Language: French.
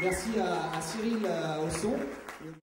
Merci à Cyril au son.